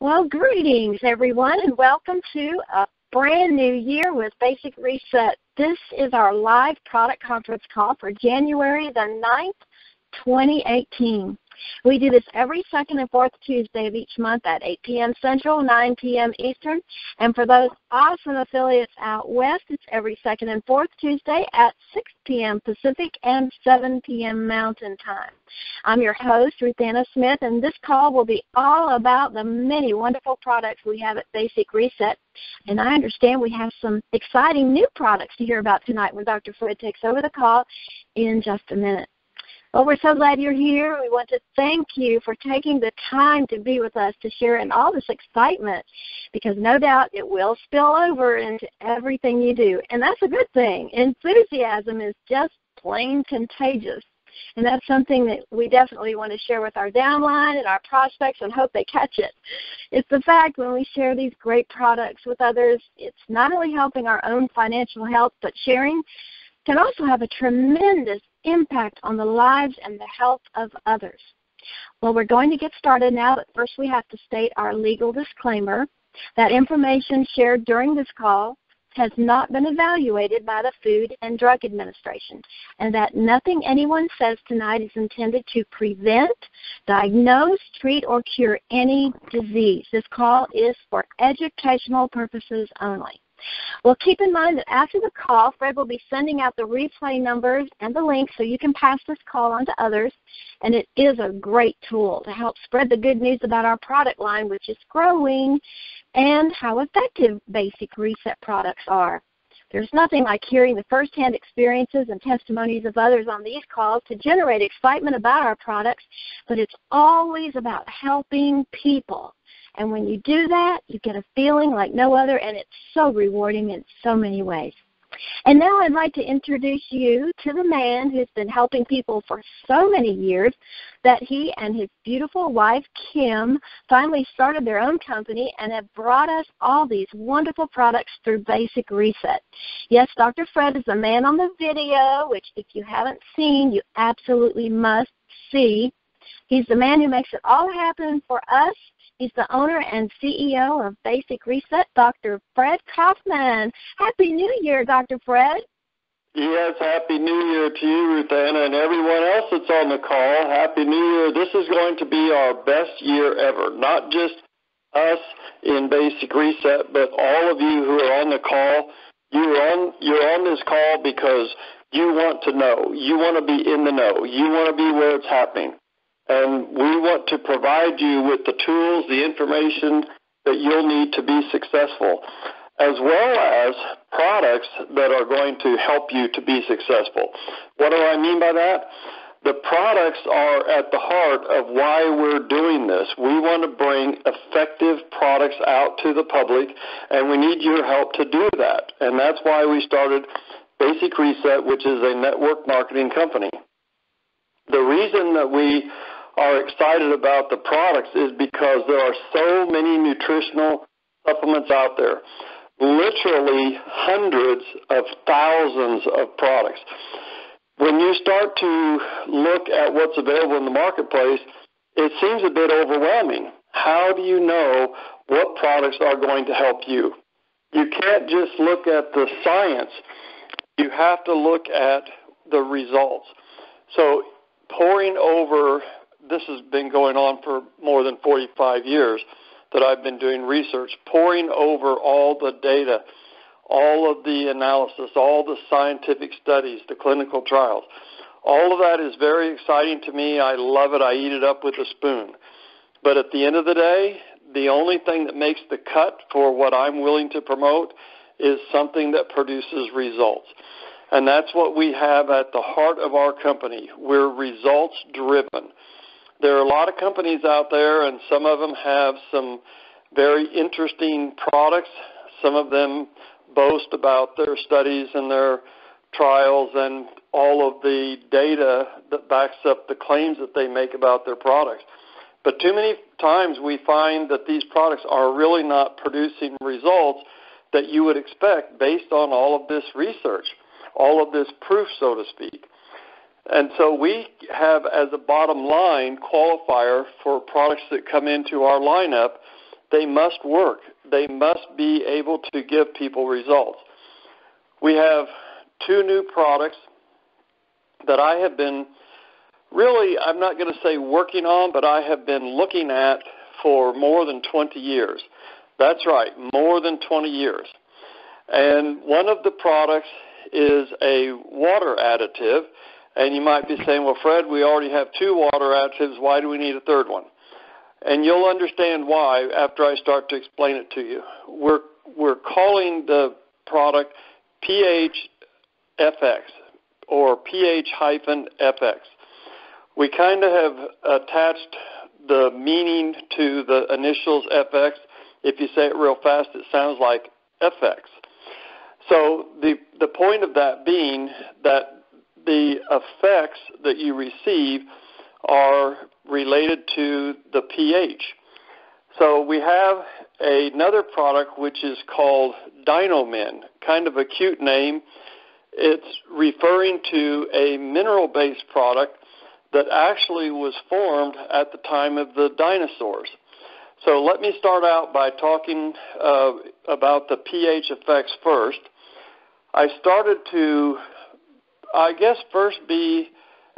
Well, greetings, everyone, and welcome to a brand new year with Basic Reset. This is our live product conference call for January the 9th, 2018. We do this every second and fourth Tuesday of each month at 8 p.m. Central, 9 p.m. Eastern. And for those awesome affiliates out west, it's every second and fourth Tuesday at 6 p.m. Pacific and 7 p.m. Mountain Time. I'm your host, Ruthanna Smith, and this call will be all about the many wonderful products we have at Basic Reset. And I understand we have some exciting new products to hear about tonight when Dr. Fred takes over the call in just a minute. Well, we're so glad you're here. We want to thank you for taking the time to be with us to share in all this excitement, because no doubt it will spill over into everything you do, and that's a good thing. Enthusiasm is just plain contagious, and that's something that we definitely want to share with our downline and our prospects and hope they catch it. It's the fact when we share these great products with others, it's not only helping our own financial health, but sharing can also have a tremendous impact on the lives and the health of others. Well, we're going to get started now, but first we have to state our legal disclaimer that information shared during this call has not been evaluated by the Food and Drug Administration, and that nothing anyone says tonight is intended to prevent, diagnose, treat, or cure any disease. This call is for educational purposes only. Well, keep in mind that after the call, Fred will be sending out the replay numbers and the links so you can pass this call on to others, and it is a great tool to help spread the good news about our product line, which is growing, and how effective Basic Reset products are. There's nothing like hearing the firsthand experiences and testimonies of others on these calls to generate excitement about our products, but it's always about helping people. And when you do that, you get a feeling like no other, and it's so rewarding in so many ways. And now I'd like to introduce you to the man who's been helping people for so many years that he and his beautiful wife, Kim, finally started their own company and have brought us all these wonderful products through Basic Reset. Yes, Dr. Fred is the man on the video, which if you haven't seen, you absolutely must see. He's the man who makes it all happen for us. He's the owner and CEO of Basic Reset, Dr. Fred Kaufman. Happy New Year, Dr. Fred. Yes, Happy New Year to you, Ruthanna, and everyone else that's on the call. Happy New Year. This is going to be our best year ever, not just us in Basic Reset, but all of you who are on the call. You're on this call because you want to know. You want to be in the know. You want to be where it's happening. And we want to provide you with the tools, the information that you'll need to be successful, as well as products that are going to help you to be successful. What do I mean by that? The products are at the heart of why we're doing this. We want to bring effective products out to the public, and we need your help to do that. And that's why we started Basic Reset, which is a network marketing company. The reason that we are excited about the products is because there are so many nutritional supplements out there, literally hundreds of thousands of products. When you start to look at what's available in the marketplace, it seems a bit overwhelming. How do you know what products are going to help you? You can't just look at the science. You have to look at the results. So poring over, this has been going on for more than 45 years that I've been doing research, poring over all the data, all of the analysis, all the scientific studies, the clinical trials. All of that is very exciting to me. I love it. I eat it up with a spoon. But at the end of the day, the only thing that makes the cut for what I'm willing to promote is something that produces results. And that's what we have at the heart of our company. We're results-driven. There are a lot of companies out there, and some of them have some very interesting products. Some of them boast about their studies and their trials and all of the data that backs up the claims that they make about their products. But too many times we find that these products are really not producing results that you would expect based on all of this research, all of this proof, so to speak. And so we have as a bottom line qualifier for products that come into our lineup They must work. They must be able to give people results. We have two new products that I have been really, I'm not going to say working on, but I have been looking at for more than 20 years. That's right, more than 20 years. And one of the products is a water additive. And you might be saying, well, Fred, we already have two water additives. Why do we need a third one? And you'll understand why after I start to explain it to you. We're calling the product pH-FX or pH-FX. We kind of have attached the meaning to the initials FX. If you say it real fast, it sounds like FX. So the point of that being that the effects that you receive are related to the pH. So we have another product which is called Dino-Min, kind of a cute name. It's referring to a mineral-based product that actually was formed at the time of the dinosaurs. So let me start out by talking about the pH effects first. I started to, I guess, first be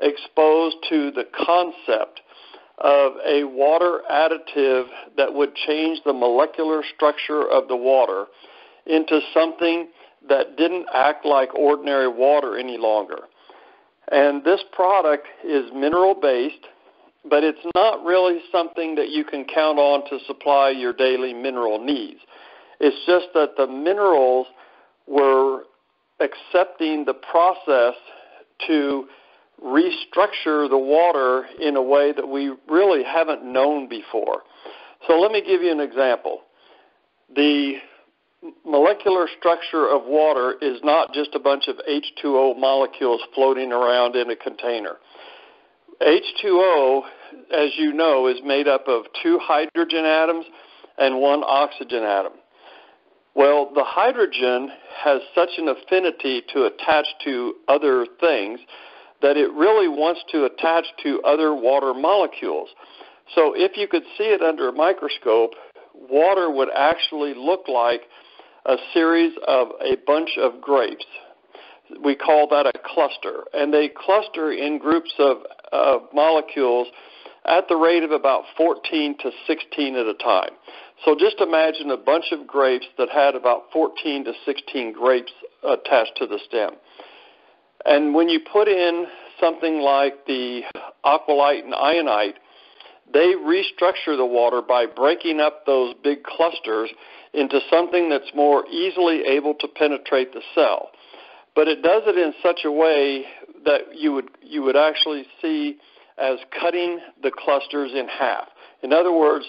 exposed to the concept of a water additive that would change the molecular structure of the water into something that didn't act like ordinary water any longer. And this product is mineral-based, but it's not really something that you can count on to supply your daily mineral needs. It's just that the minerals were accepting the process to restructure the water in a way that we really haven't known before. So let me give you an example. The molecular structure of water is not just a bunch of H2O molecules floating around in a container. H2O, as you know, is made up of two hydrogen atoms and one oxygen atom. Well, the hydrogen has such an affinity to attach to other things that it really wants to attach to other water molecules. So if you could see it under a microscope, water would actually look like a series of a bunch of grapes. We call that a cluster. And they cluster in groups of molecules at the rate of about 14 to 16 at a time. So just imagine a bunch of grapes that had about 14 to 16 grapes attached to the stem. And when you put in something like the Aqualyte and Ionyte, they restructure the water by breaking up those big clusters into something that's more easily able to penetrate the cell. But it does it in such a way that you would actually see as cutting the clusters in half. In other words,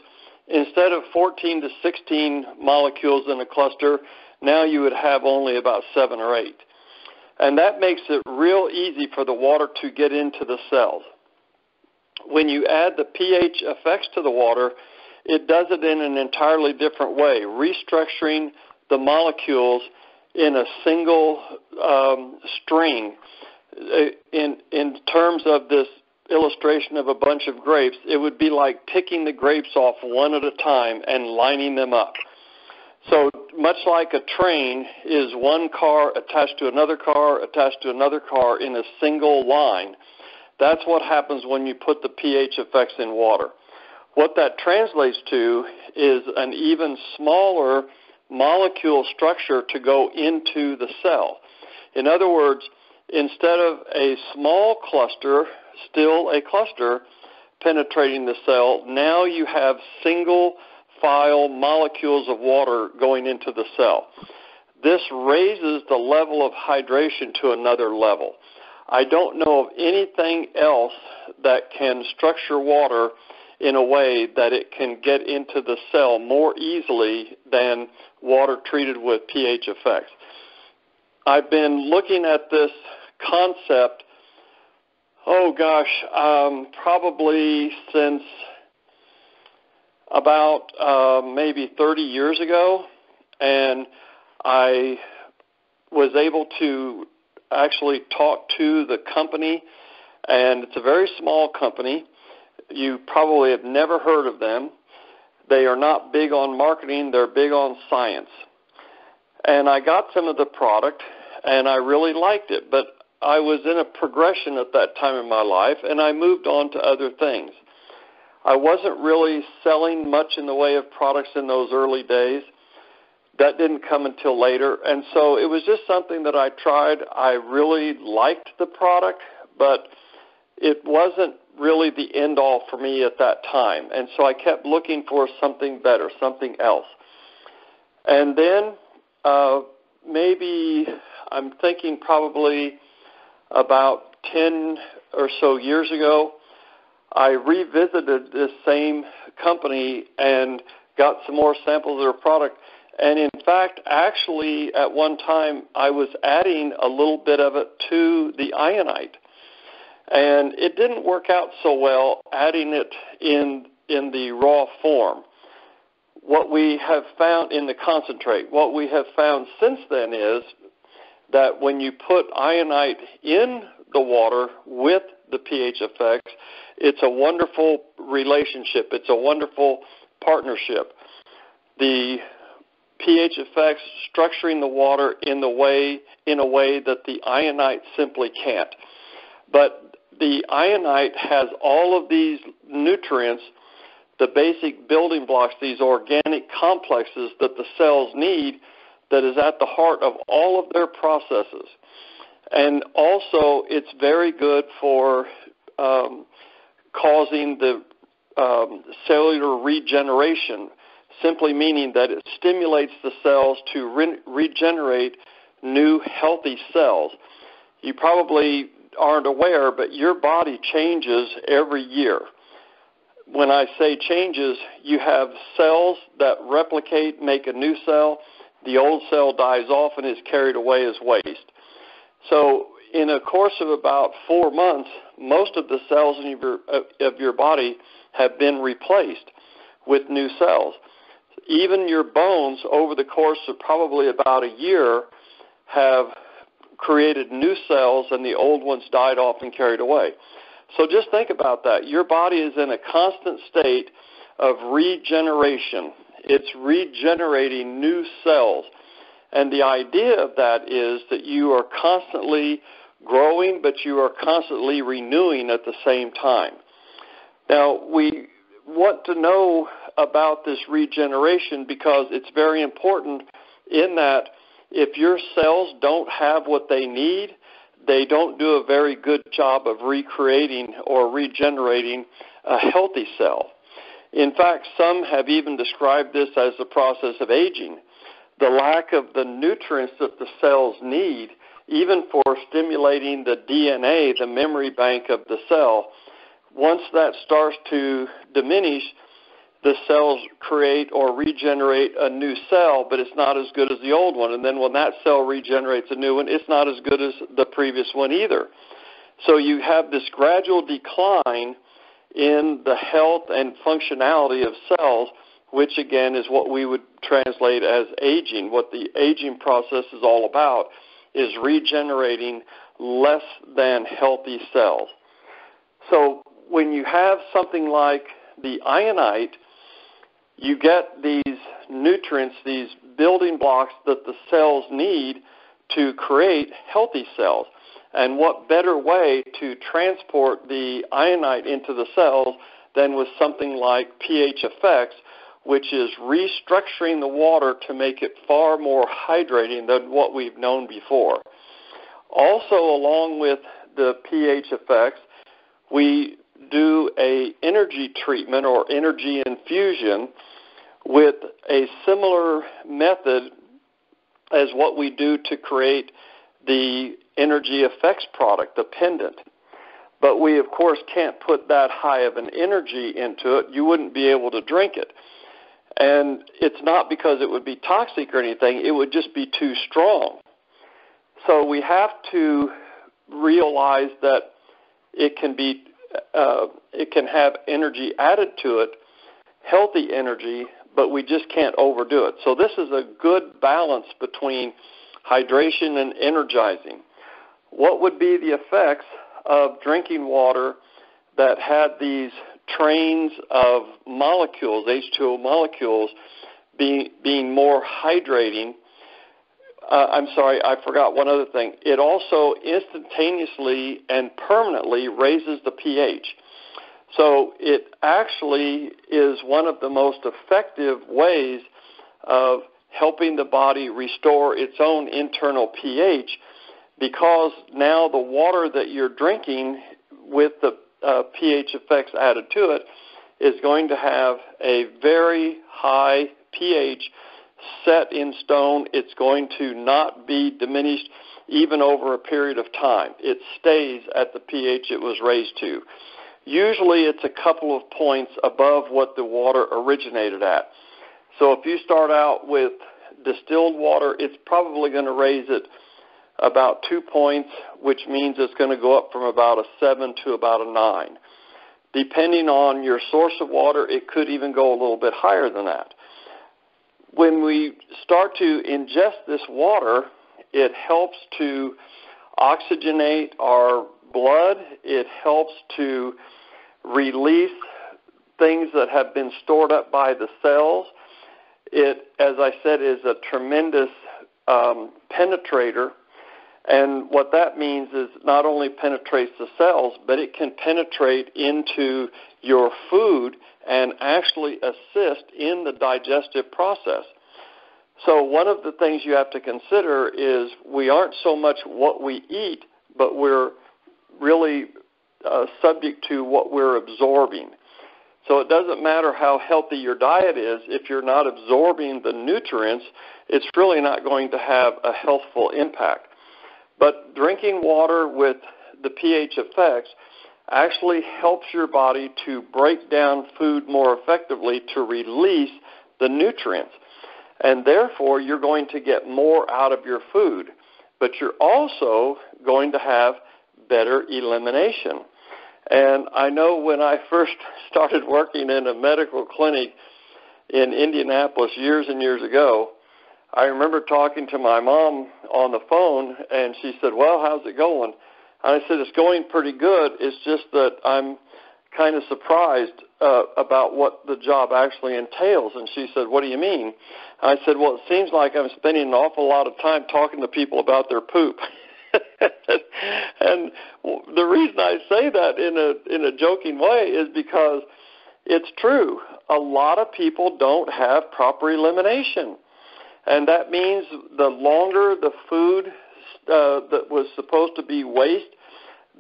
instead of 14 to 16 molecules in a cluster, now you would have only about 7 or 8. And that makes it real easy for the water to get into the cells. When you add the pH effects to the water, it does it in an entirely different way, restructuring the molecules in a single string. In terms of this illustration of a bunch of grapes, it would be like picking the grapes off one at a time and lining them up. So much like a train is one car attached to another car, attached to another car in a single line. That's what happens when you put the pH effects in water. What that translates to is an even smaller molecule structure to go into the cell. In other words, instead of a small cluster, still a cluster penetrating the cell, now you have single file molecules of water going into the cell. This raises the level of hydration to another level. I don't know of anything else that can structure water in a way that it can get into the cell more easily than water treated with pH effects. I've been looking at this concept, probably since about maybe 30 years ago, and I was able to actually talk to the company, and it's a very small company. You probably have never heard of them. They are not big on marketing. They're big on science. And I got some of the product, and I really liked it. But I was in a progression at that time in my life, and I moved on to other things. I wasn't really selling much in the way of products in those early days. That didn't come until later. And so it was just something that I tried. I really liked the product, but it wasn't really the end-all for me at that time. And so I kept looking for something better, something else. And then maybe I'm thinking probably about 10 or so years ago, I revisited this same company and got some more samples of their product. And in fact, actually, at one time, I was adding a little bit of it to the Ionyte. And it didn't work out so well adding it in the raw form. What we have found in the concentrate, what we have found since then is that when you put Ionyte in the water with the pH effects, it's a wonderful relationship. It's a wonderful partnership. The pH effects structuring the water in a way that the Ionyte simply can't. But the Ionyte has all of these nutrients, the basic building blocks, these organic complexes that the cells need, that is at the heart of all of their processes. And also, it's very good for causing the cellular regeneration, simply meaning that it stimulates the cells to regenerate new healthy cells. You probably aren't aware, but your body changes every year. When I say changes, you have cells that replicate, make a new cell. The old cell dies off and is carried away as waste. So in a course of about 4 months, most of the cells in your body have been replaced with new cells. Even your bones, over the course of probably about a year, have created new cells, and the old ones died off and carried away. So just think about that. Your body is in a constant state of regeneration. It's regenerating new cells. And the idea of that is that you are constantly growing, but you are constantly renewing at the same time. Now, we want to know about this regeneration because it's very important in that if your cells don't have what they need, they don't do a very good job of recreating or regenerating a healthy cell. In fact, some have even described this as the process of aging. The lack of the nutrients that the cells need, even for stimulating the DNA, the memory bank of the cell, once that starts to diminish, the cells create or regenerate a new cell, but it's not as good as the old one. And then when that cell regenerates a new one, it's not as good as the previous one either. So you have this gradual decline in the health and functionality of cells, which again is what we would translate as aging. What the aging process is all about is regenerating less than healthy cells. So when you have something like the Ionyte, you get these nutrients, these building blocks that the cells need to create healthy cells. And what better way to transport the Ionyte into the cells than with something like pH-FX, which is restructuring the water to make it far more hydrating than what we've known before. Also, along with the pH-FX, we do an energy treatment or energy infusion with a similar method as what we do to create the energy effects product, the pendant. But we, of course, can't put that high of an energy into it. You wouldn't be able to drink it. And it's not because it would be toxic or anything. It would just be too strong. So we have to realize that it can have energy added to it, healthy energy, but we just can't overdo it. So this is a good balance between hydration and energizing. What would be the effects of drinking water that had these trains of molecules, H2O molecules, being more hydrating. I'm sorry, I forgot one other thing. It also instantaneously and permanently raises the pH. So it actually is one of the most effective ways of helping the body restore its own internal pH, because now the water that you're drinking with the pH effects added to it is going to have a very high pH set in stone. It's going to not be diminished even over a period of time. It stays at the pH it was raised to. Usually it's a couple of points above what the water originated at. So if you start out with distilled water, it's probably going to raise it about 2 points, which means it's going to go up from about a 7 to about a 9. Depending on your source of water, it could even go a little bit higher than that. When we start to ingest this water, it helps to oxygenate our blood. It helps to release things that have been stored up by the cells. It, as I said, is a tremendous penetrator. And what that means is not only penetrates the cells, but it can penetrate into your food and actually assist in the digestive process. So one of the things you have to consider is we aren't so much what we eat, but we're really subject to what we're absorbing. So it doesn't matter how healthy your diet is, if you're not absorbing the nutrients, it's really not going to have a healthful impact. But drinking water with the pH effects actually helps your body to break down food more effectively to release the nutrients. And therefore, you're going to get more out of your food. But you're also going to have better elimination. And I know when I first started working in a medical clinic in Indianapolis years and years ago, I remember talking to my mom on the phone, and she said, well, how's it going? And I said, it's going pretty good. It's just that I'm kind of surprised about what the job actually entails. And she said, what do you mean? And I said, well, it seems like I'm spending an awful lot of time talking to people about their poop. And the reason I say that in a joking way is because it's true. A lot of people don't have proper elimination. And that means the longer the food that was supposed to be waste,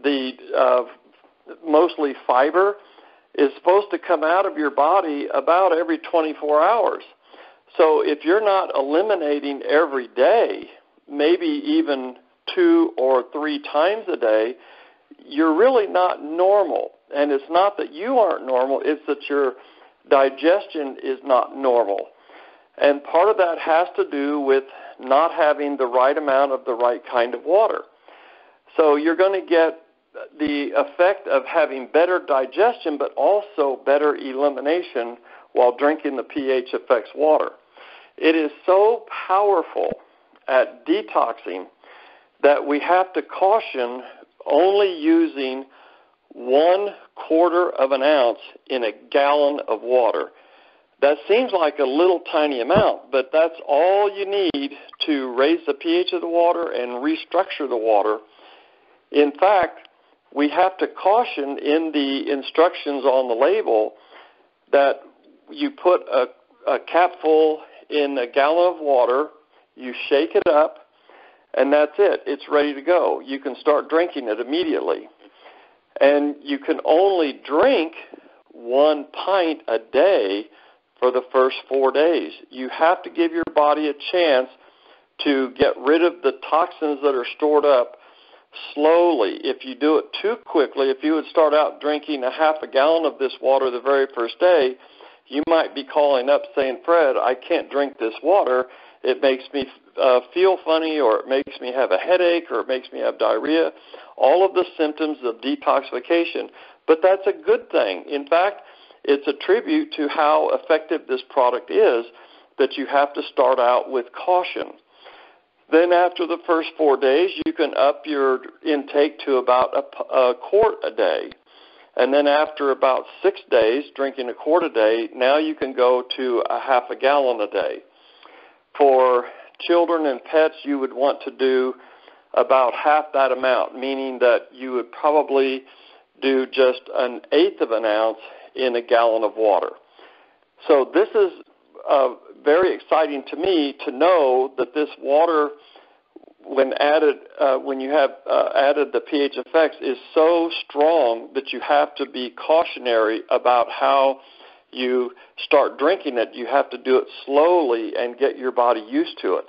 the mostly fiber, is supposed to come out of your body about every 24 hours. So if you're not eliminating every day, maybe even 2 or 3 times a day, you're really not normal. And it's not that you aren't normal, it's that your digestion is not normal. And part of that has to do with not having the right amount of the right kind of water. So you're going to get the effect of having better digestion, but also better elimination while drinking the pH effects water. It is so powerful at detoxing that we have to caution only using 1/4 of an ounce in a gallon of water. That seems like a little tiny amount, but that's all you need to raise the pH of the water and restructure the water. In fact, we have to caution in the instructions on the label that you put a capful in a gallon of water, you shake it up, and that's it. It's ready to go. You can start drinking it immediately. And you can only drink 1 pint a day for the first 4 days. You have to give your body a chance to get rid of the toxins that are stored up slowly. If you do it too quickly, if you would start out drinking a half a gallon of this water the very first day, you might be calling up saying, Fred, I can't drink this water. It makes me feel funny, or it makes me have a headache, or it makes me have diarrhea, all of the symptoms of detoxification. But that's a good thing. In fact, it's a tribute to how effective this product is that you have to start out with caution. Then after the first 4 days, you can up your intake to about a quart a day. And then after about 6 days, drinking a quart a day, now you can go to a half a gallon a day. For children and pets, you would want to do about half that amount, meaning that you would probably do just 1/8 of an ounce in a gallon of water. So this is very exciting to me to know that this water, when added, when you have added the pH-FX, is so strong that you have to be cautionary about how you start drinking it. You have to do it slowly and get your body used to it.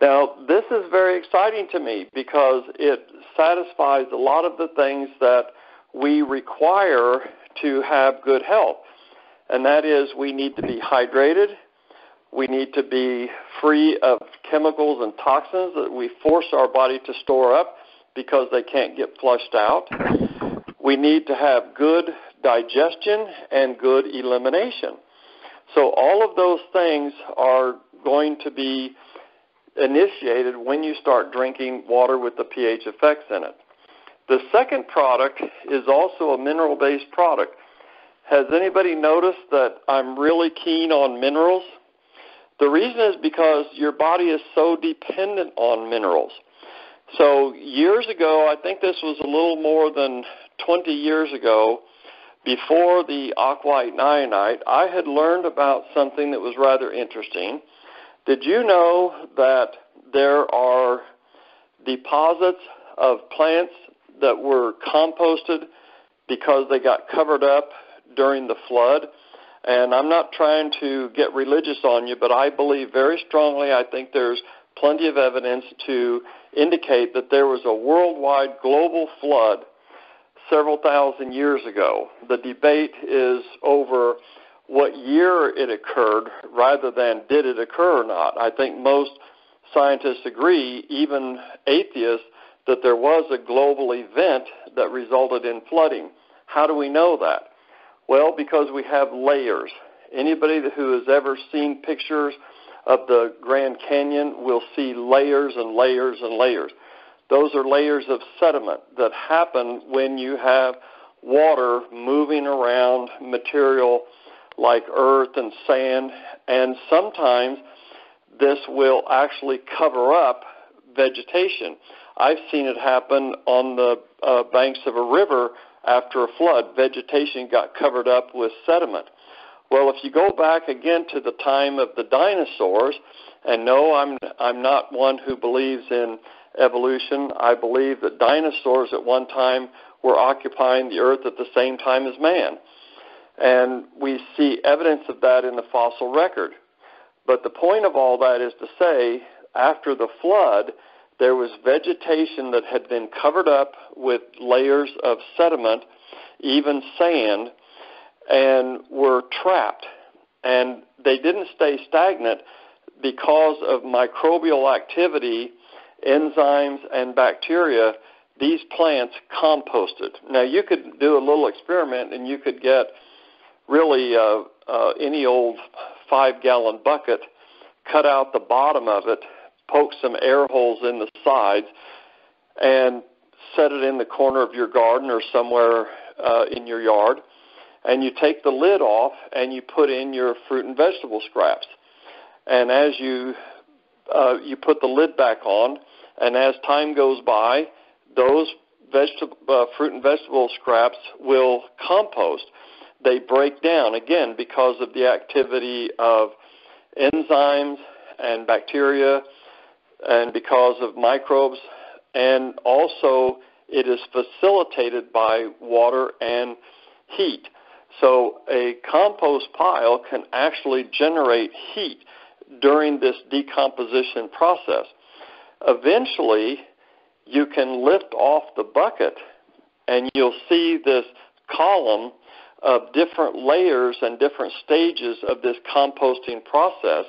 Now, this is very exciting to me because it satisfies a lot of the things that we require to have good health, and that is we need to be hydrated, we need to be free of chemicals and toxins that we force our body to store up because they can't get flushed out. We need to have good digestion and good elimination. So all of those things are going to be initiated when you start drinking water with the pH-FX in it. The second product is also a mineral-based product. Has anybody noticed that I'm really keen on minerals? The reason is because your body is so dependent on minerals. So years ago, I think this was a little more than 20 years ago, before the Aqualyte and Ionyte, I had learned about something that was rather interesting. Did you know that there are deposits of plants that were composted because they got covered up during the flood? And I'm not trying to get religious on you, but I believe very strongly, I think there's plenty of evidence to indicate that there was a worldwide global flood several thousand years ago. The debate is over what year it occurred rather than did it occur or not. I think most scientists agree, even atheists, that there was a global event that resulted in flooding. How do we know that? Well, because we have layers. Anybody who has ever seen pictures of the Grand Canyon will see layers and layers and layers. Those are layers of sediment that happen when you have water moving around material like earth and sand, and sometimes this will actually cover up vegetation. I've seen it happen on the banks of a river after a flood. Vegetation got covered up with sediment. Well, if you go back again to the time of the dinosaurs, and no, I'm not one who believes in evolution. I believe that dinosaurs at one time were occupying the earth at the same time as man. And we see evidence of that in the fossil record. But the point of all that is to say, after the flood, there was vegetation that had been covered up with layers of sediment, even sand, and were trapped. And they didn't stay stagnant because of microbial activity, enzymes, and bacteria. These plants composted. Now, you could do a little experiment, and you could get really any old 5-gallon bucket, cut out the bottom of it, poke some air holes in the sides, and set it in the corner of your garden or somewhere in your yard. And you take the lid off, and you put in your fruit and vegetable scraps. And as you put the lid back on, and as time goes by, those fruit and vegetable scraps will compost. They break down, again, because of the activity of enzymes and bacteria and because of microbes, and also it is facilitated by water and heat. So a compost pile can actually generate heat during this decomposition process. Eventually, you can lift off the bucket, and you'll see this column of different layers and different stages of this composting process.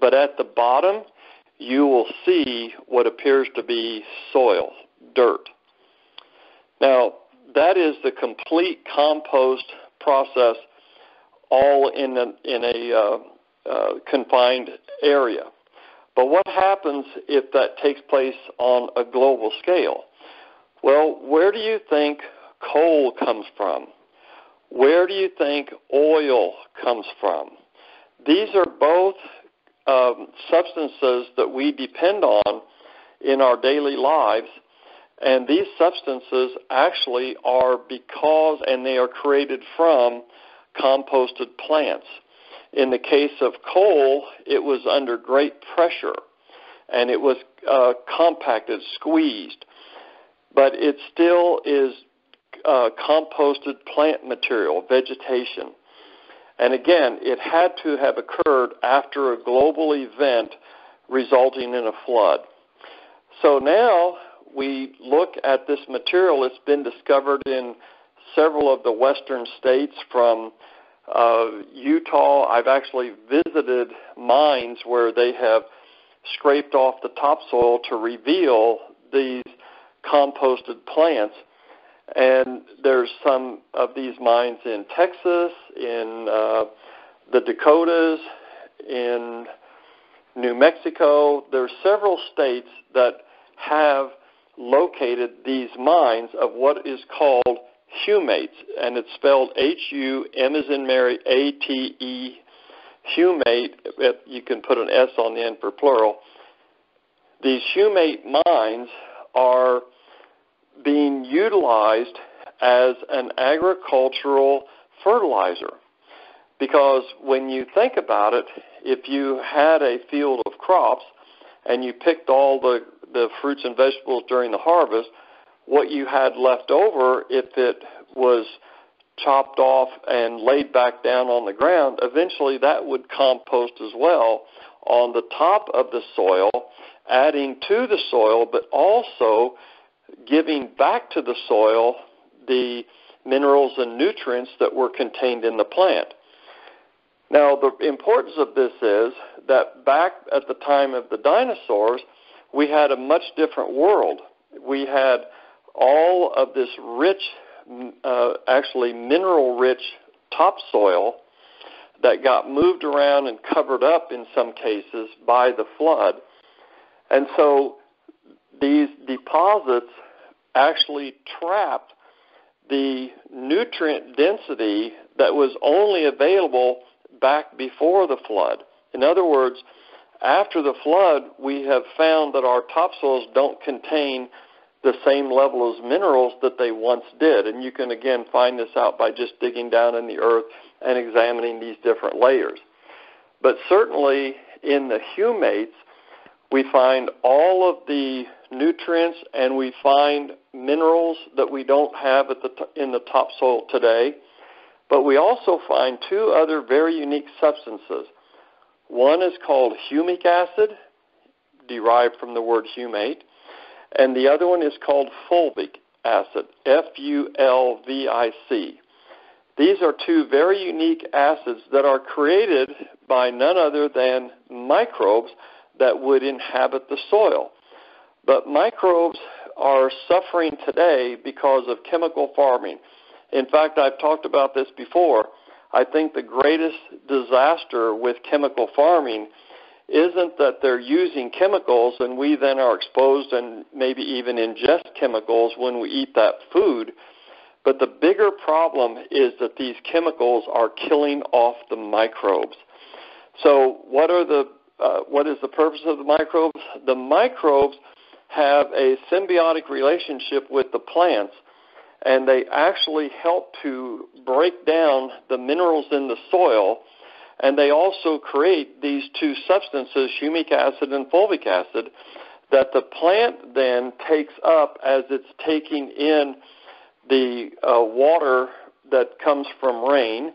But at the bottom, you will see what appears to be soil, dirt. Now, that is the complete compost process all in a confined area. But what happens if that takes place on a global scale? Well, where do you think coal comes from? Where do you think oil comes from? These are both substances that we depend on in our daily lives, and these substances actually are because, and they are created from, composted plants. In the case of coal, it was under great pressure, and it was compacted, squeezed, but it still is composted plant material, vegetation. And again, it had to have occurred after a global event resulting in a flood. So now we look at this material. It's been discovered in several of the western states, from Utah. I've actually visited mines where they have scraped off the topsoil to reveal these composted plants. And there's some of these mines in Texas, in the Dakotas, in New Mexico. There are several states that have located these mines of what is called humates, and it's spelled H-U-M as in Mary, A-T-E, humate. You can put an S on the end for plural. These humate mines are being utilized as an agricultural fertilizer, because when you think about it, if you had a field of crops and you picked all the fruits and vegetables during the harvest, what you had left over, if it was chopped off and laid back down on the ground, eventually that would compost as well on the top of the soil, adding to the soil, but also giving back to the soil the minerals and nutrients that were contained in the plant. Now, the importance of this is that back at the time of the dinosaurs, we had a much different world. We had all of this rich, actually mineral-rich topsoil that got moved around and covered up in some cases by the flood. And so these deposits actually trapped the nutrient density that was only available back before the flood. In other words, after the flood, we have found that our topsoils don't contain the same level of minerals that they once did. And you can, again, find this out by just digging down in the earth and examining these different layers. But certainly in the humates, we find all of the nutrients, and we find minerals that we don't have at in the topsoil today. But we also find two other very unique substances. One is called humic acid, derived from the word humate, and the other one is called fulvic acid, F-U-L-V-I-C. These are two very unique acids that are created by none other than microbes that would inhabit the soil. But microbes are suffering today because of chemical farming. In fact, I've talked about this before. I think the greatest disaster with chemical farming isn't that they're using chemicals and we then are exposed and maybe even ingest chemicals when we eat that food, but the bigger problem is that these chemicals are killing off the microbes. So what is the purpose of the microbes? The microbes have a symbiotic relationship with the plants, and they actually help to break down the minerals in the soil, and they also create these two substances, humic acid and fulvic acid, that the plant then takes up as it's taking in the water that comes from rain.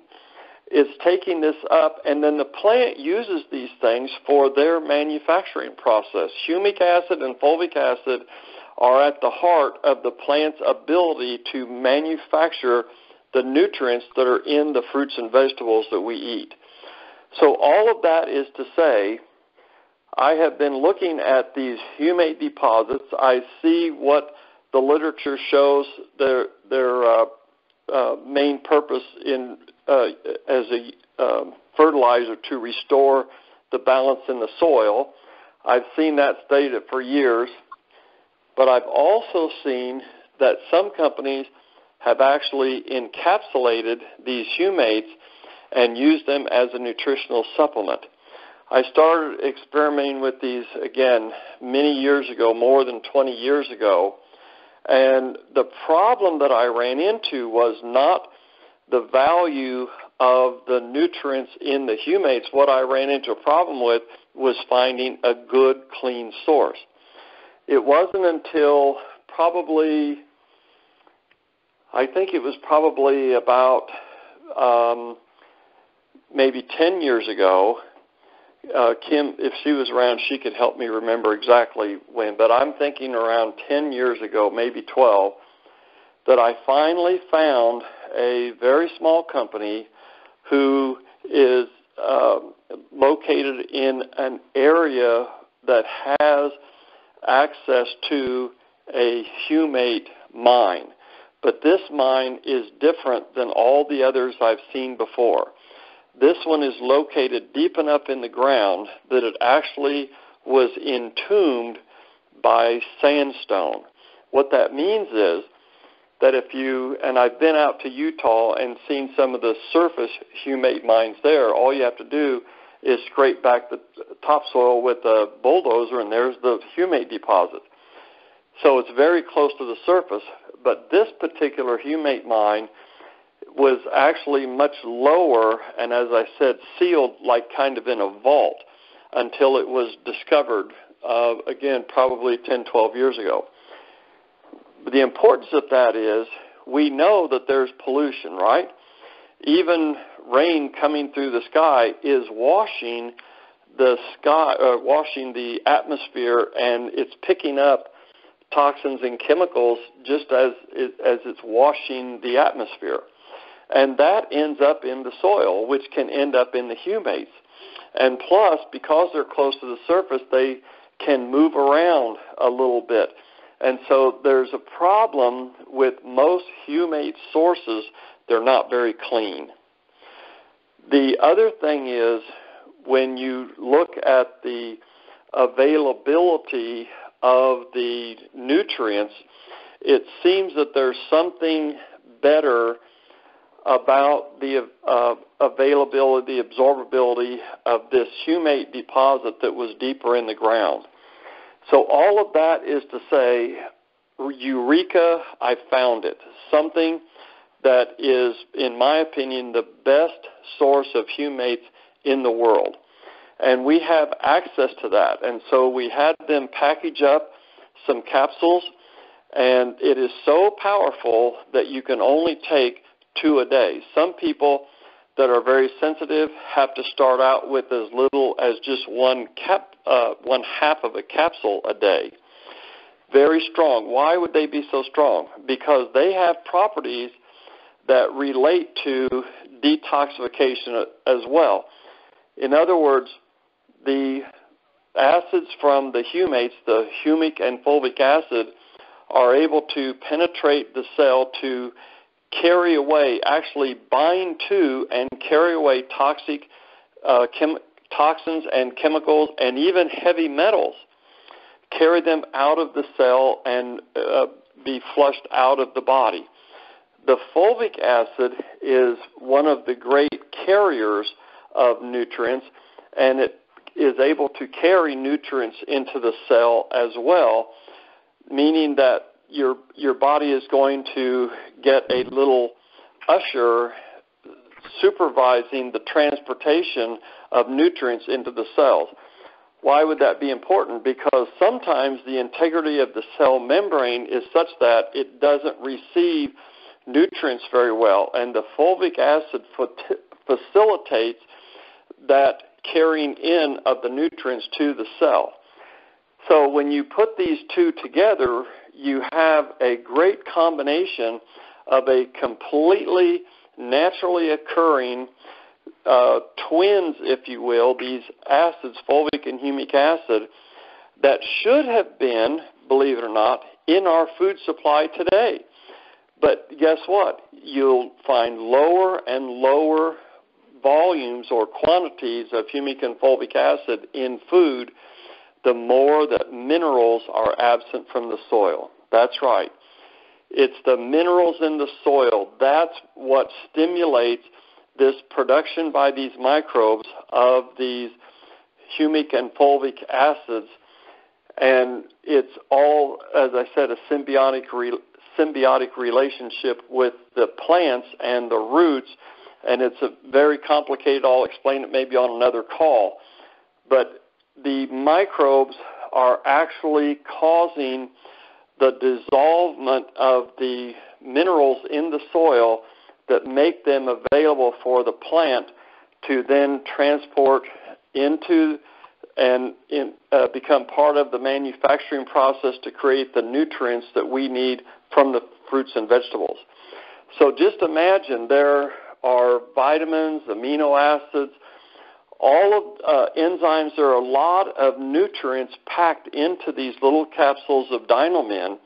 It's taking this up, and then the plant uses these things for their manufacturing process. Humic acid and fulvic acid are at the heart of the plant's ability to manufacture the nutrients that are in the fruits and vegetables that we eat. So all of that is to say, I have been looking at these humate deposits. I see what the literature shows their main purpose in as a fertilizer to restore the balance in the soil. I've seen that stated for years, but I've also seen that some companies have actually encapsulated these humates and used them as a nutritional supplement. I started experimenting with these, again, many years ago, more than 20 years ago, and the problem that I ran into was not the value of the nutrients in the humates. What I ran into a problem with was finding a good, clean source. It wasn't until probably, I think it was probably about maybe 10 years ago. Kim, if she was around, she could help me remember exactly when, but I'm thinking around 10 years ago, maybe 12, that I finally found a very small company who is located in an area that has access to a humate mine. But this mine is different than all the others I've seen before. This one is located deep enough in the ground that it actually was entombed by sandstone. What that means is that if you, and I've been out to Utah and seen some of the surface humate mines there, all you have to do is scrape back the topsoil with a bulldozer and there's the humate deposit. So it's very close to the surface, but this particular humate mine was actually much lower and, as I said, sealed like kind of in a vault until it was discovered, again, probably 10, 12 years ago. But the importance of that is we know that there's pollution, right? Even rain coming through the sky is washing the sky, washing the atmosphere, and it's picking up toxins and chemicals just as it's washing the atmosphere. And that ends up in the soil, which can end up in the humates. And plus, because they're close to the surface, they can move around a little bit. And so there's a problem with most humate sources. They're not very clean. The other thing is when you look at the availability of the nutrients, it seems that there's something better about the availability, absorbability of this humate deposit that was deeper in the ground. So all of that is to say, eureka, I found it. Something that is, in my opinion, the best source of humates in the world. And we have access to that. And so we had them package up some capsules, and it is so powerful that you can only take 2 a day. Some people that are very sensitive have to start out with as little as just one half of a capsule a day. Very strong. Why would they be so strong? Because they have properties that relate to detoxification as well. In other words, the acids from the humates, the humic and fulvic acid, are able to penetrate the cell to carry away, actually bind to and carry away toxic toxins and chemicals and even heavy metals, carry them out of the cell and be flushed out of the body. The fulvic acid is one of the great carriers of nutrients, and it is able to carry nutrients into the cell as well, meaning that your body is going to get a little usher supervising the transportation of nutrients into the cells. Why would that be important? Because sometimes the integrity of the cell membrane is such that it doesn't receive nutrients very well, and the fulvic acid facilitates that carrying in of the nutrients to the cell. So when you put these two together, you have a great combination of a completely naturally occurring twins, if you will, these acids, fulvic and humic acid, that should have been, believe it or not, in our food supply today. But guess what? You'll find lower and lower volumes or quantities of humic and fulvic acid in food the more that minerals are absent from the soil. That's right. It's the minerals in the soil. That's what stimulates this production by these microbes of these humic and fulvic acids. And it's all, as I said, a symbiotic relationship with the plants and the roots. And it's a very complicated, I'll explain it maybe on another call. But the microbes are actually causing the dissolvement of the minerals in the soil that make them available for the plant to then transport into and become part of the manufacturing process to create the nutrients that we need from the fruits and vegetables. So just imagine there are vitamins, amino acids, all of enzymes. There are a lot of nutrients packed into these little capsules of Dino-Min,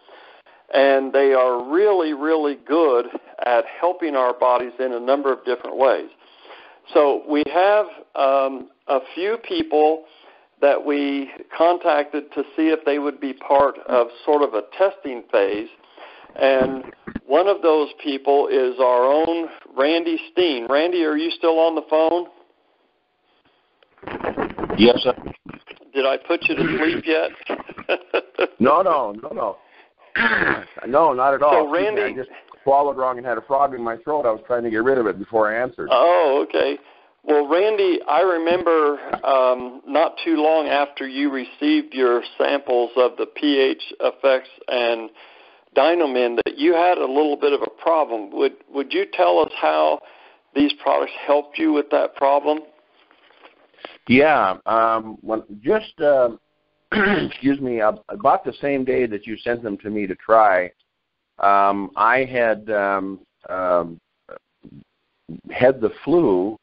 and they are really, really good at helping our bodies in a number of different ways. So we have a few people that we contacted to see if they would be part of sort of a testing phase. And one of those people is our own Randy Steen. Randy, are you still on the phone? Yes, sir. Did I put you to sleep yet? No. No, not at all. So Randy, I just swallowed wrong and had a frog in my throat. I was trying to get rid of it before I answered. Oh, okay. Well, Randy, I remember not too long after you received your samples of the pH-FX and Dino-Min that you had a little bit of a problem. Would you tell us how these products helped you with that problem? Yeah. Excuse me, about the same day that you sent them to me to try, I had the flu,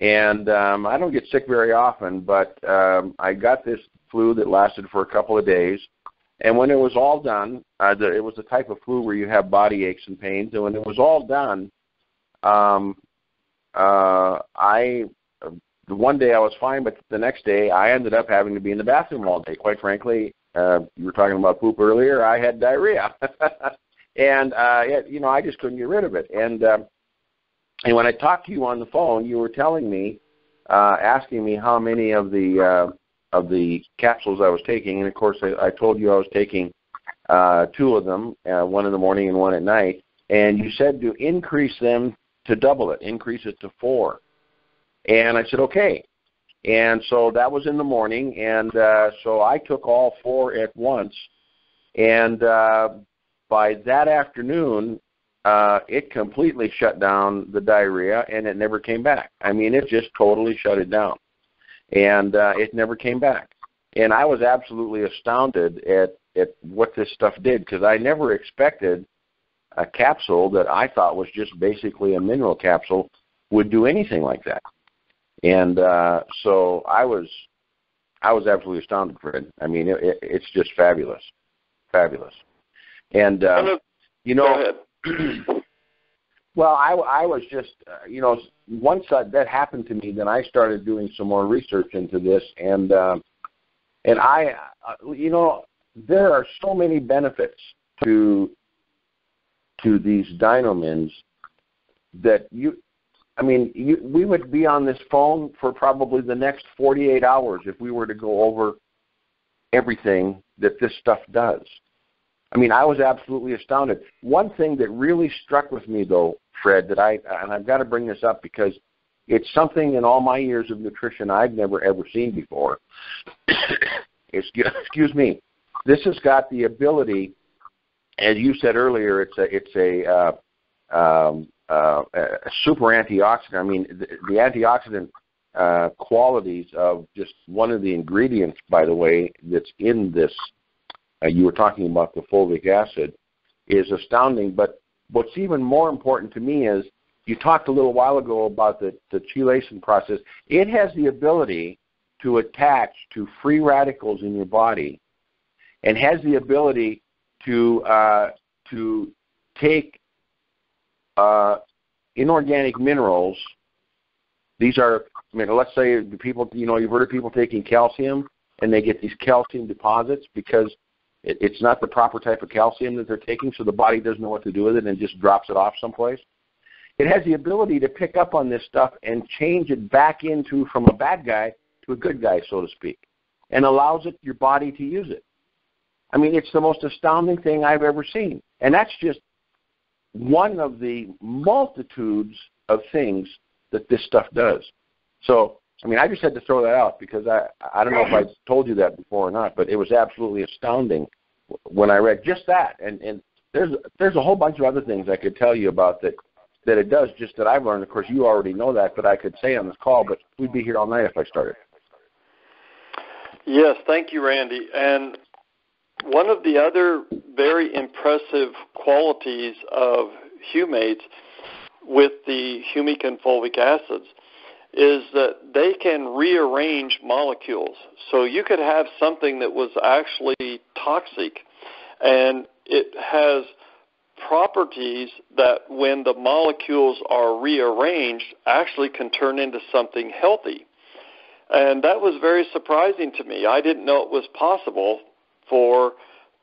and I don't get sick very often, but I got this flu that lasted for a couple of days, and when it was all done, it was the type of flu where you have body aches and pains, and when it was all done, one day I was fine, but the next day I ended up having to be in the bathroom all day. Quite frankly, you were talking about poop earlier. I had diarrhea, and I just couldn't get rid of it. And when I talked to you on the phone, you were telling me, asking me how many of the capsules I was taking, and of course I told you I was taking two of them, one in the morning and one at night. And you said to increase them to double it, increase it to 4. And I said, okay. And so that was in the morning, and so I took all 4 at once. And by that afternoon, it completely shut down the diarrhea, and it never came back. I mean, it just totally shut it down, and it never came back. And I was absolutely astounded at what this stuff did, because I never expected a capsule that I thought was just basically a mineral capsule would do anything like that. And so I was absolutely astounded, Fred. I mean, it's just fabulous, fabulous. And well, I was just once that happened to me, then I started doing some more research into this, and I there are so many benefits to these Dino-Mins that we would be on this phone for probably the next 48 hours if we were to go over everything that this stuff does. I mean, I was absolutely astounded. One thing that really struck with me, though, Fred, and I've got to bring this up because it's something in all my years of nutrition I've never, ever seen before. Excuse me. This has got the ability, as you said earlier, it's a super antioxidant. I mean, the antioxidant qualities of just one of the ingredients, by the way, that's in this, you were talking about the fulvic acid, is astounding. But what's even more important to me is you talked a little while ago about the chelation process. It has the ability to attach to free radicals in your body and has the ability to take inorganic minerals. These are, let's say the people, you've heard of people taking calcium, and they get these calcium deposits because It's not the proper type of calcium that they're taking, so the body doesn't know what to do with it and just drops it off someplace. It has the ability to pick up on this stuff and change it back into from a bad guy to a good guy, so to speak, and allows it, your body to use it. I mean, it's the most astounding thing I've ever seen. And that's just one of the multitudes of things that this stuff does. So, I mean, I just had to throw that out because I don't know if I told you that before or not, but it was absolutely astounding when I read just that. And there's a whole bunch of other things I could tell you about that it does, just that I've learned. Of course, you already know that, but I could say on this call, but we'd be here all night if I started. Yes, thank you, Randy. And one of the other very impressive qualities of humates with the humic and fulvic acids is that they can rearrange molecules. So you could have something that was actually toxic, and it has properties that when the molecules are rearranged actually can turn into something healthy. And that was very surprising to me. I didn't know it was possible for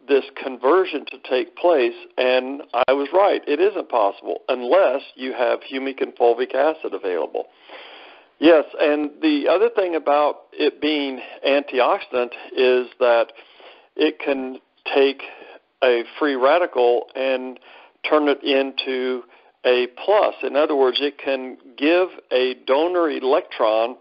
this conversion to take place, and I was right. It isn't possible unless you have humic and fulvic acid available. Yes, and the other thing about it being antioxidant is that it can take a free radical and turn it into a plus. In other words, it can give a donor electron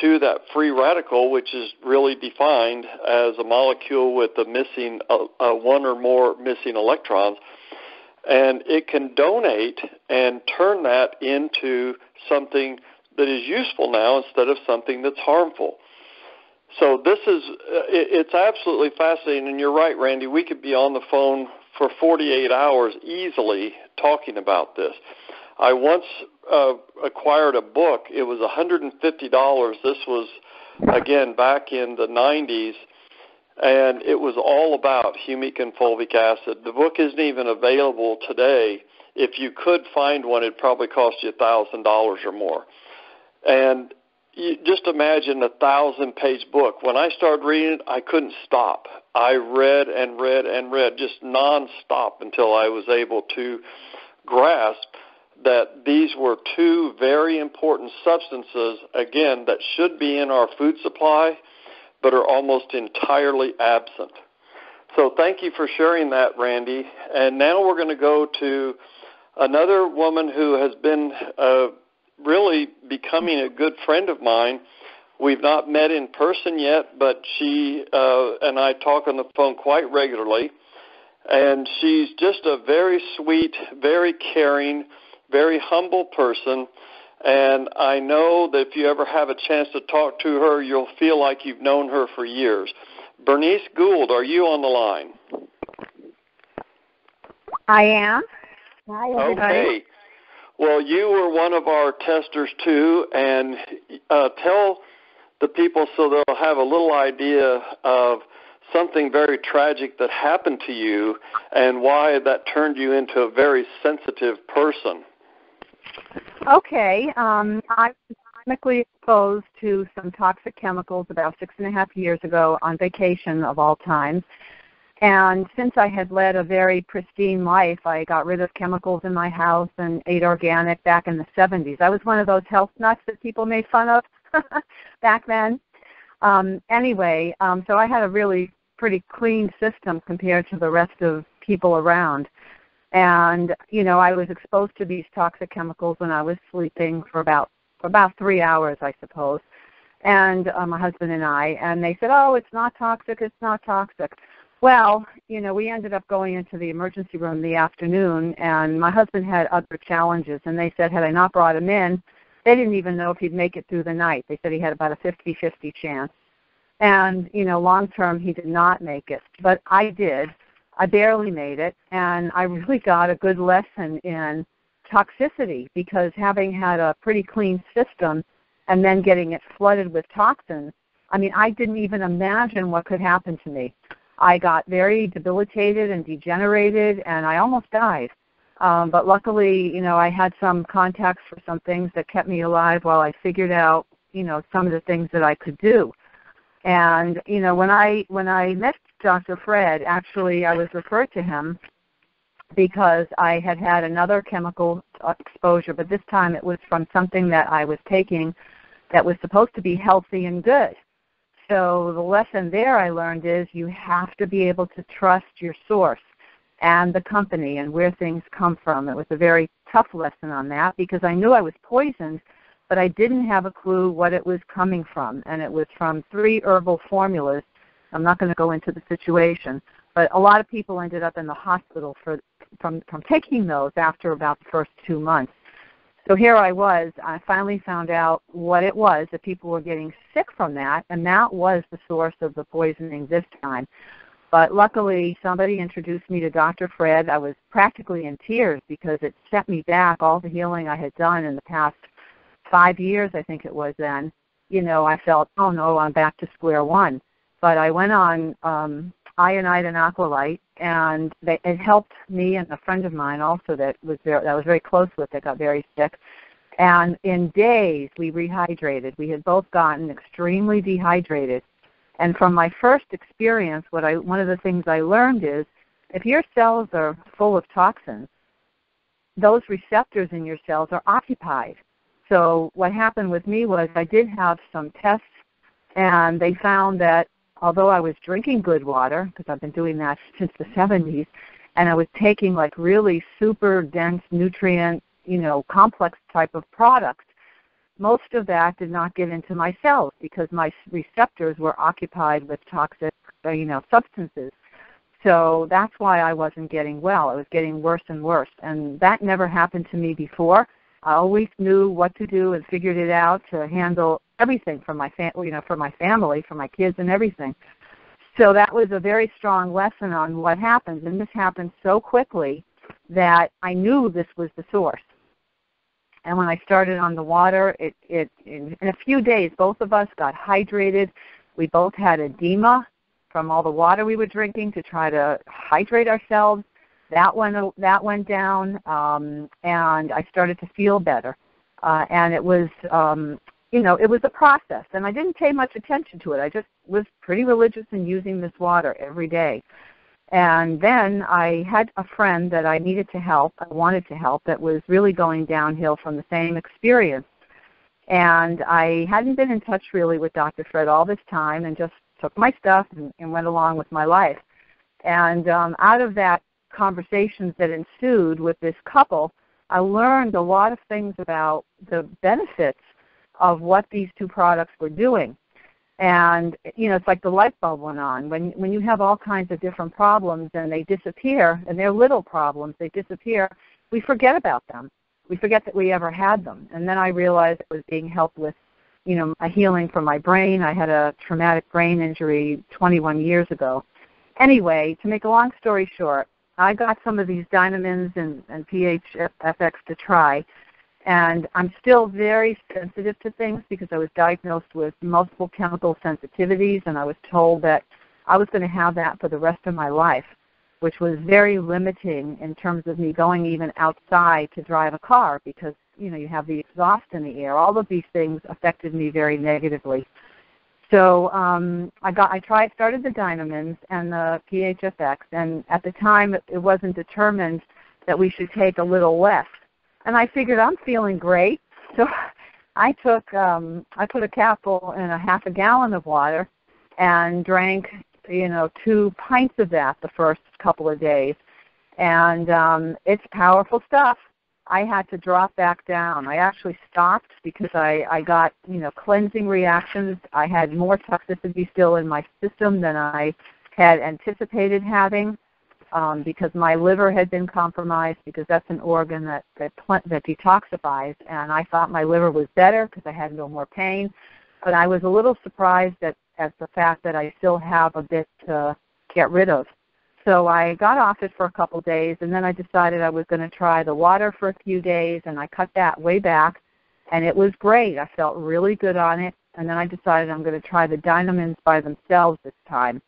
to that free radical, which is really defined as a molecule with a missing one or more missing electrons, and it can donate and turn that into something that is useful now instead of something that's harmful. So this is, it's absolutely fascinating, and you're right, Randy, we could be on the phone for 48 hours easily talking about this. I once acquired a book. It was $150. This was, again, back in the 90s, and it was all about humic and fulvic acid. The book isn't even available today. If you could find one, it'd probably cost you $1,000 or more. And you just imagine a 1,000-page book. When I started reading it, I couldn't stop. I read and read and read just nonstop until I was able to grasp that these were two very important substances, again, that should be in our food supply but are almost entirely absent. So thank you for sharing that, Randy. And now we're going to go to another woman who has been really becoming a good friend of mine. We've not met in person yet, but she and I talk on the phone quite regularly. And she's just a very sweet, very caring, very humble person, and I know that if you ever have a chance to talk to her, you'll feel like you've known her for years. Bernice Gould, are you on the line? I am. Hi, everybody. Okay. Well, you were one of our testers, too, and tell the people so they'll have a little idea of something very tragic that happened to you and why that turned you into a very sensitive person. Okay. I was chemically exposed to some toxic chemicals about 6.5 years ago on vacation of all times. And since I had led a very pristine life, I got rid of chemicals in my house and ate organic back in the 70s. I was one of those health nuts that people made fun of back then. So I had a really pretty clean system compared to the rest of people around. And, you know, I was exposed to these toxic chemicals when I was sleeping for about 3 hours, I suppose, and my husband and I. And they said, oh, it's not toxic, it's not toxic. Well, you know, we ended up going into the emergency room in the afternoon, and my husband had other challenges. And they said, had I not brought him in, they didn't even know if he'd make it through the night. They said he had about a 50-50 chance. And, you know, long-term, he did not make it. But I did. I barely made it. And I really got a good lesson in toxicity, because having had a pretty clean system and then getting it flooded with toxins, I mean, I didn't even imagine what could happen to me. I got very debilitated and degenerated, and I almost died. But luckily, you know, I had some contacts for some things that kept me alive while I figured out, you know, some of the things that I could do. And, you know, when I met Dr. Fred. Actually, I was referred to him because I had had another chemical exposure, but this time it was from something that I was taking that was supposed to be healthy and good. So the lesson there I learned is you have to be able to trust your source and the company and where things come from. It was a very tough lesson on that because I knew I was poisoned, but I didn't have a clue what it was coming from, and it was from 3 herbal formulas. I'm not going to go into the situation, but a lot of people ended up in the hospital from taking those after about the first 2 months. So here I was. I finally found out what it was that people were getting sick from that, and that was the source of the poisoning this time. But luckily, somebody introduced me to Dr. Fred. I was practically in tears because it set me back all the healing I had done in the past 5 years, I think it was then. You know, I felt, oh, no, I'm back to square one. But I went on Ionyte and Aqualyte, and it helped me and a friend of mine also that I was very close with that got very sick. And in days, we rehydrated. We had both gotten extremely dehydrated. And from my first experience, one of the things I learned is if your cells are full of toxins, those receptors in your cells are occupied. So what happened with me was I did have some tests, and they found that although I was drinking good water, because I've been doing that since the 70s, and I was taking like really super dense nutrient, you know, complex type of products, most of that did not get into my cells because my receptors were occupied with toxic, you know, substances. So that's why I wasn't getting well. I was getting worse and worse, and that never happened to me before. I always knew what to do and figured it out to handle everything for my family, for my kids and everything. So that was a very strong lesson on what happens, and this happened so quickly that I knew this was the source. And when I started on the water, in a few days, both of us got hydrated. We both had edema from all the water we were drinking to try to hydrate ourselves. That went down, and I started to feel better. And it was, it was a process. And I didn't pay much attention to it. I just was pretty religious in using this water every day. And then I had a friend that I needed to help, I wanted to help, that was really going downhill from the same experience. And I hadn't been in touch really with Dr. Fred all this time and just took my stuff and went along with my life. And out of that, conversations that ensued with this couple, I learned a lot of things about the benefits of what these two products were doing. And, you know, it's like the light bulb went on. When you have all kinds of different problems and they disappear, and they're little problems, they disappear, we forget about them. We forget that we ever had them. And then I realized it was being helped with, you know, a healing from my brain. I had a traumatic brain injury 21 years ago. Anyway, to make a long story short, I got some of these Dino-Mins and pH-FX to try, and I'm still very sensitive to things because I was diagnosed with multiple chemical sensitivities, and I was told that I was going to have that for the rest of my life, which was very limiting in terms of me going even outside to drive a car because, you know, you have the exhaust in the air. All of these things affected me very negatively. So I started the Dino-Mins and the pH-FX, and at the time it wasn't determined that we should take a little less. And I figured I'm feeling great, so I took I put a capful in a half a gallon of water and drank, you know, 2 pints of that the first couple of days, and it's powerful stuff. I had to drop back down. I actually stopped because I got, you know, cleansing reactions. I had more toxicity still in my system than I had anticipated having because my liver had been compromised because that's an organ that detoxifies. And I thought my liver was better because I had no more pain. But I was a little surprised at the fact that I still have a bit to get rid of. So I got off it for a couple days, and then I decided I was going to try the water for a few days, and I cut that way back, and it was great. I felt really good on it, and then I decided I'm going to try the Dino-Mins by themselves this time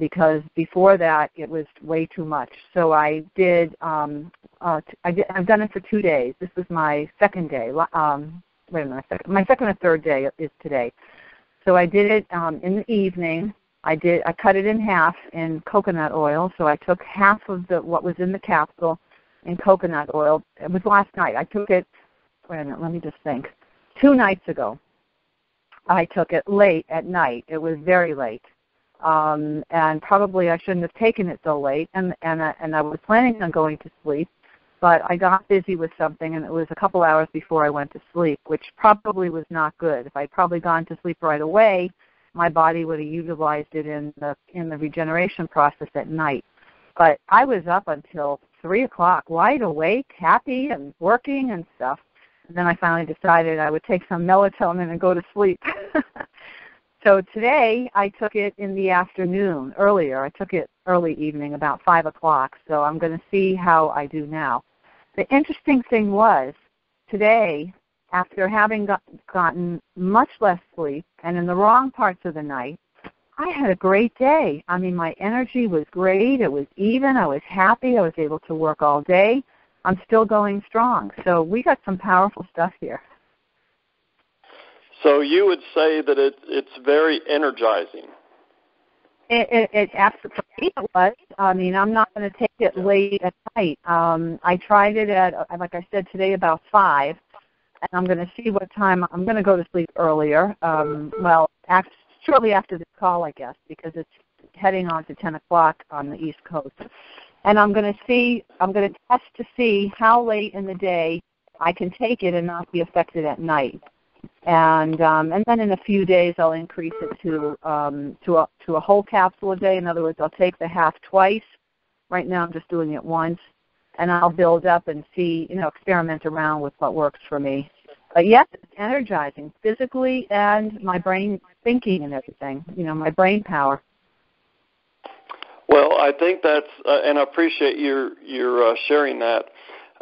because before that it was way too much. So I did. I've done it for 2 days. This was my second day. My second or third day is today. So I did it in the evening. I cut it in half in coconut oil, so I took half of what was in the capsule in coconut oil. It was last night. I took it, wait a minute, let me just think. 2 nights ago, I took it late at night. It was very late. And probably I shouldn't have taken it so late, and I was planning on going to sleep, but I got busy with something, and it was a couple hours before I went to sleep, which probably was not good. If I'd probably gone to sleep right away, my body would have utilized it in the regeneration process at night. But I was up until 3 o'clock, wide awake, happy, and working and stuff. And then I finally decided I would take some melatonin and go to sleep. So today I took it in the afternoon earlier. I took it early evening, about 5 o'clock. So I'm going to see how I do now. The interesting thing was today, after having gotten much less sleep and in the wrong parts of the night, I had a great day. I mean, my energy was great. It was even. I was happy. I was able to work all day. I'm still going strong. So we got some powerful stuff here. So you would say that it's very energizing. It absolutely was. I mean, I'm not going to take it late at night. I tried it at, like I said, today about 5. And I'm going to see what time. I'm going to go to sleep earlier, shortly after this call, I guess, because it's heading on to 10 o'clock on the East Coast. And I'm going to test to see how late in the day I can take it and not be affected at night. And then in a few days, I'll increase it to a whole capsule a day. In other words, I'll take the half twice. Right now, I'm just doing it once. And I'll build up and see, experiment around with what works for me. But yes, it's energizing physically and my brain thinking and everything, my brain power. Well, I think that's, and I appreciate your sharing that.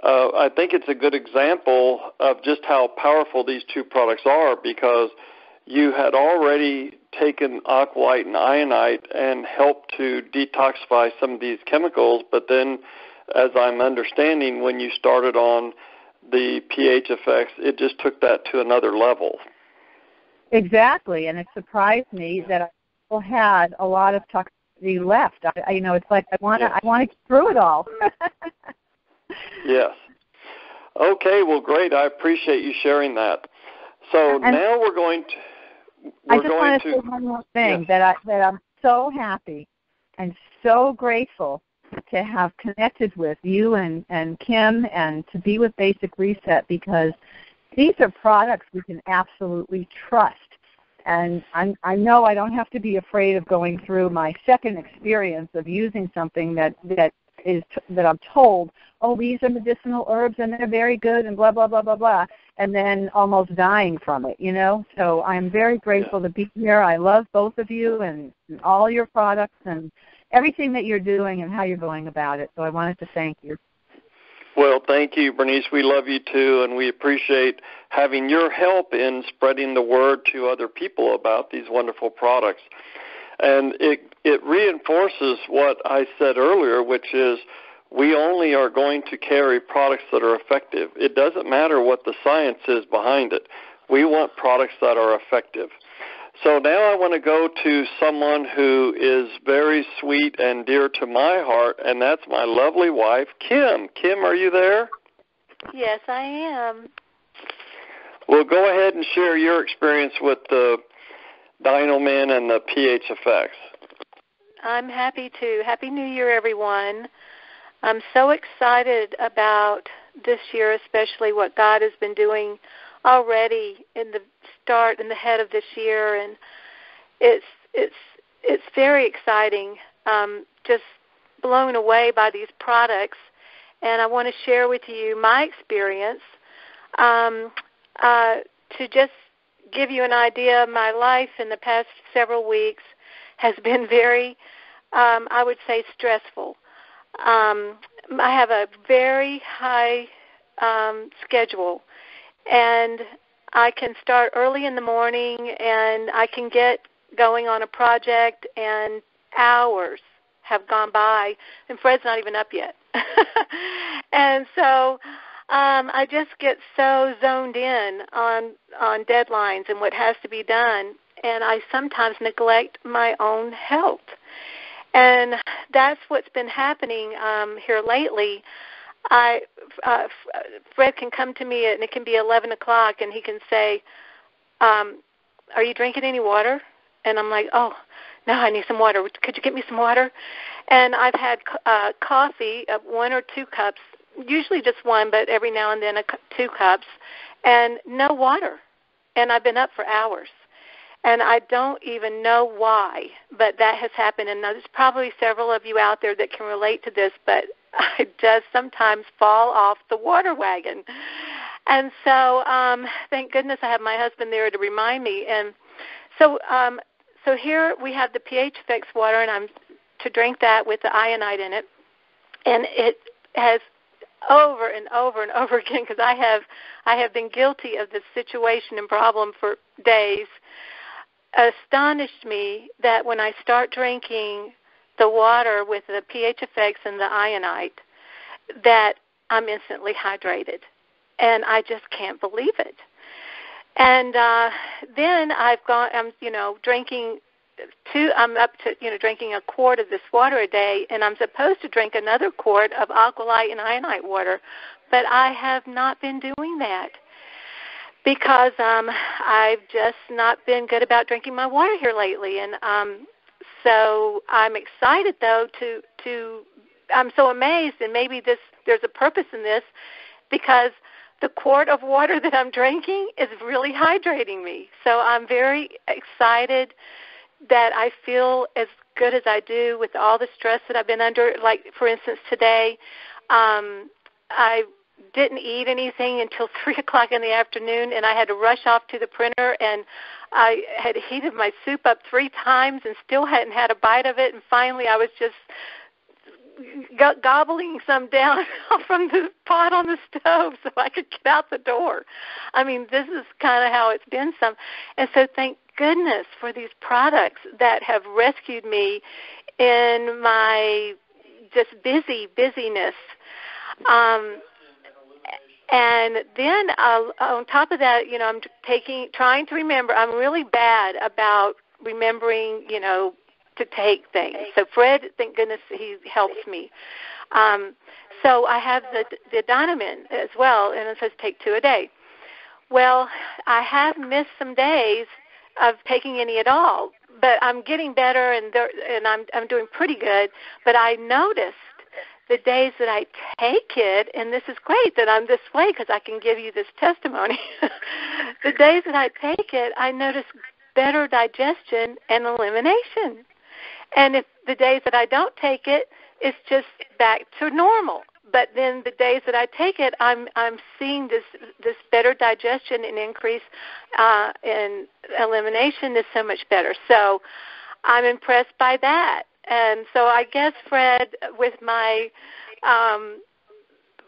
I think it's a good example of just how powerful these two products are, because you had already taken Aqualyte and Ionyte and helped to detoxify some of these chemicals, but then, as I'm understanding, when you started on the pH-FX, it just took that to another level. Exactly, and it surprised me that I still had a lot of toxicity left. It's like I want to get through it all. Yes. Okay, well, great. I appreciate you sharing that. So now we're going to... I just want to say one more thing, yes. that I'm so happy and so grateful to have connected with you and Kim and to be with Basic Reset, because these are products we can absolutely trust. And I know I don't have to be afraid of going through my second experience of using something that I'm told, these are medicinal herbs and they're very good and blah, blah, blah, blah, blah, and then almost dying from it, So I'm very grateful to be here. I love both of you and all your products and everything that you're doing and how you're going about it. So I wanted to thank you. Well, thank you, Bernice. We love you too, and we appreciate having your help in spreading the word to other people about these wonderful products. And it reinforces what I said earlier, which is we only are going to carry products that are effective. It doesn't matter what the science is behind it. We want products that are effective. So now I want to go to someone who is very sweet and dear to my heart, and that's my lovely wife, Kim. Kim, are you there? Yes, I am. Well, go ahead and share your experience with the Dino-Min and the pH-FX. I'm happy to. Happy New Year, everyone. I'm so excited about this year, especially what God has been doing already in the start and the head of this year, and it's very exciting. Just blown away by these products, and I want to share with you my experience to just give you an idea. My life in the past several weeks has been very, I would say, stressful. I have a very high schedule. And I can start early in the morning, and I can get going on a project, and hours have gone by, and Fred's not even up yet. And so I just get so zoned in on deadlines and what has to be done. and I sometimes neglect my own health. And that's what's been happening here lately. Fred can come to me, and it can be 11 o'clock, and he can say, are you drinking any water? And I'm like, oh, no, I need some water. Could you get me some water? And I've had coffee, one or two cups, usually just one, but every now and then two cups, and no water. And I've been up for hours. And I don't even know why, but that has happened. And there's probably several of you out there that can relate to this, but I just sometimes fall off the water wagon. And so thank goodness I have my husband there to remind me. And so here we have the pH-FX water, and I'm to drink that with the Ionyte in it. And it has over and over and over again, because I have been guilty of this situation and problem for days, astonished me that when I start drinking the water with the pH-FX and the Ionyte, that I'm instantly hydrated. And I just can't believe it. And then I'm up to drinking a quart of this water a day, and I'm supposed to drink another quart of Aqualyte and Ionyte water, but I have not been doing that. Because I've just not been good about drinking my water here lately. And so I'm excited, though, I'm so amazed, and maybe there's a purpose in this, because the quart of water that I'm drinking is really hydrating me. So I'm very excited that I feel as good as I do with all the stress that I've been under. Like, for instance, today I didn't eat anything until 3 o'clock in the afternoon, and I had to rush off to the printer, and I had heated my soup up 3 times and still hadn't had a bite of it, and finally I was just gobbling some down from the pot on the stove so I could get out the door. I mean, this is kind of how it's been some. And so thank goodness for these products that have rescued me in my just busyness. And then on top of that, you know, I'm trying to remember. I'm really bad about remembering, you know, to take things. So Fred, thank goodness, he helps me. So I have the Dino-Min as well, and it says take 2 a day. Well, I have missed some days of taking any at all, but I'm getting better, and I'm doing pretty good. But I noticed the days that I take it, and this is great that I'm this way because I can give you this testimony. The days that I take it, I notice better digestion and elimination. And if the days that I don't take it, it's just back to normal. But then the days that I take it, I'm seeing this better digestion and increase in elimination is so much better. So I'm impressed by that. And so I guess, Fred, with my I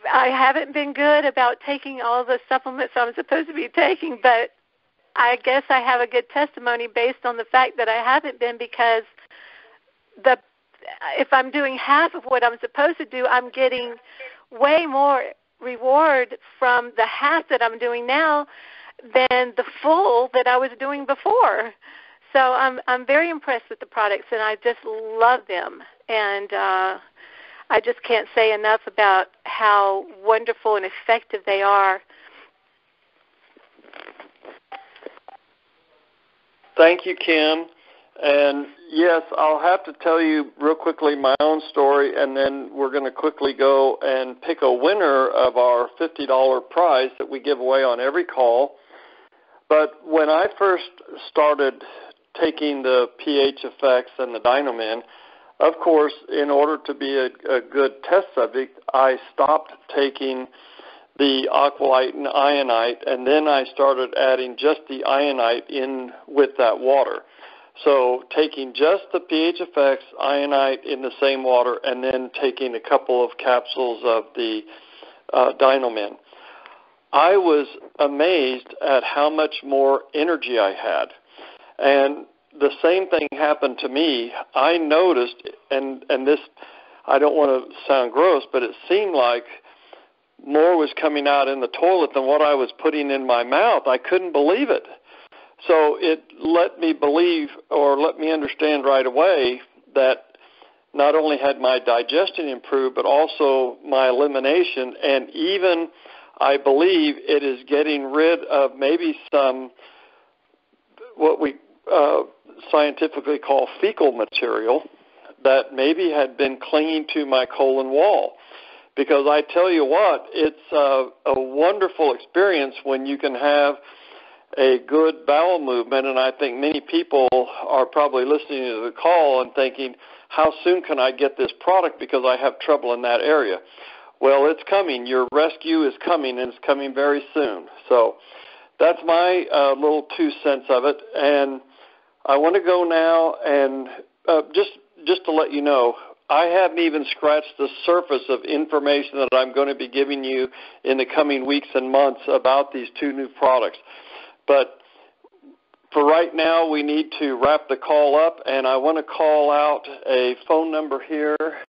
haven't been good about taking all the supplements I'm supposed to be taking, but I guess I have a good testimony based on the fact that I haven't been, because if I'm doing half of what I'm supposed to do, I'm getting way more reward from the half that I'm doing now than the full that I was doing before. So I'm very impressed with the products, and I just love them. And I just can't say enough about how wonderful and effective they are. Thank you, Kim. And, yes, I'll have to tell you real quickly my own story, and then we're going to quickly go and pick a winner of our $50 prize that we give away on every call. But when I first started taking the pH-FX and the Dino-Min, of course, in order to be a good test subject, I stopped taking the Aqualyte and Ionyte, and then I started adding just the Ionyte in with that water. So taking just the pH-FX, Ionyte in the same water, and then taking a couple of capsules of the Dino-Min. I was amazed at how much more energy I had. And the same thing happened to me. I noticed, and this, I don't want to sound gross, but it seemed like more was coming out in the toilet than what I was putting in my mouth. I couldn't believe it. So it let me believe, or let me understand right away, that not only had my digestion improved, but also my elimination, and even I believe it is getting rid of maybe some what we scientifically call fecal material that maybe had been clinging to my colon wall. Because I tell you what, it's a wonderful experience when you can have a good bowel movement, and I think many people are probably listening to the call and thinking, how soon can I get this product because I have trouble in that area? Well, it's coming. Your rescue is coming, and it's coming very soon. So that's my little 2 cents of it. And I want to go now, and just to let you know, I haven't even scratched the surface of information that I'm going to be giving you in the coming weeks and months about these two new products. But for right now, we need to wrap the call up, and I want to call out a phone number here